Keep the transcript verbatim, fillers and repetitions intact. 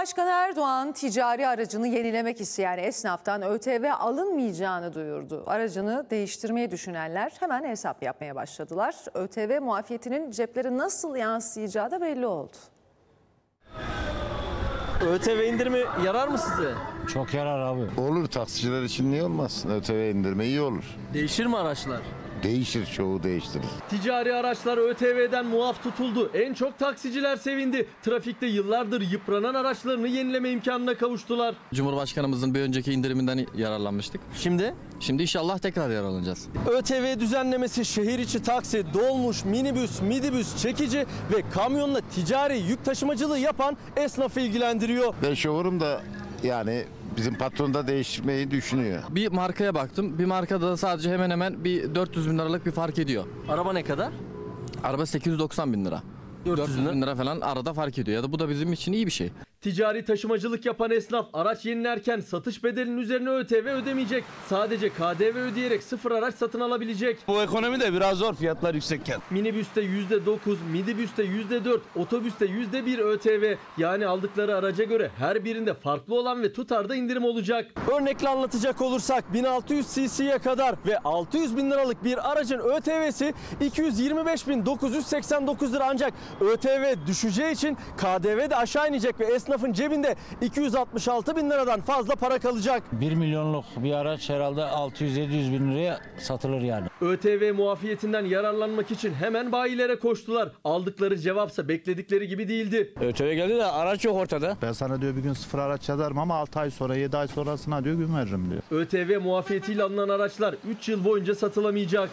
Başkan Erdoğan ticari aracını yenilemek isteyen esnaftan Ö T V alınmayacağını duyurdu. Aracını değiştirmeyi düşünenler hemen hesap yapmaya başladılar. Ö T V muafiyetinin ceplere nasıl yansıyacağı da belli oldu. Ö T V indirimi yarar mı size? Çok yarar abi. Olur, taksiciler için niye olmasın? Ö T V indirimi iyi olur. Değişir mi araçlar? Değişir, çoğu değiştirir. Ticari araçlar Ö T V'den muaf tutuldu. En çok taksiciler sevindi. Trafikte yıllardır yıpranan araçlarını yenileme imkanına kavuştular. Cumhurbaşkanımızın bir önceki indiriminden yararlanmıştık. Şimdi? Şimdi inşallah tekrar yararlanacağız. Ö T V düzenlemesi şehir içi taksi, dolmuş, minibüs, midibüs, çekici ve kamyonla ticari yük taşımacılığı yapan esnafı ilgilendiriyor. Ben şovurum da yani... Bizim patron da değiştirmeyi düşünüyor. Bir markaya baktım. Bir markada da sadece hemen hemen bir dört yüz bin liralık bir fark ediyor. Araba ne kadar? Araba sekiz yüz doksan bin lira. dört yüz bin lira falan arada fark ediyor. Ya da bu da bizim için iyi bir şey. Ticari taşımacılık yapan esnaf araç yenilerken satış bedelinin üzerine Ö T V ödemeyecek. Sadece K D V ödeyerek sıfır araç satın alabilecek. Bu ekonomi de biraz zor, fiyatlar yüksekken. Minibüste yüzde dokuz, midibüste yüzde dört, otobüste yüzde bir Ö T V. Yani aldıkları araca göre her birinde farklı olan ve tutarda indirim olacak. Örnekle anlatacak olursak bin altı yüz cc'ye kadar ve altı yüz bin liralık bir aracın Ö T V'si iki yüz yirmi beş bin dokuz yüz seksen dokuz lira, ancak Ö T V düşeceği için K D V de aşağı inecek ve esnafın cebinde iki yüz altmış altı bin liradan fazla para kalacak. bir milyonluk bir araç herhalde altı yüz yedi yüz bin liraya satılır yani. Ö T V muafiyetinden yararlanmak için hemen bayilere koştular. Aldıkları cevapsa bekledikleri gibi değildi. Ö T V geldi de araç yok ortada. Ben sana diyor bir gün sıfır araç yazarım ama altı ay sonra yedi ay sonrasına diyor gün veririm diyor. Ö T V muafiyetiyle alınan araçlar üç yıl boyunca satılamayacak.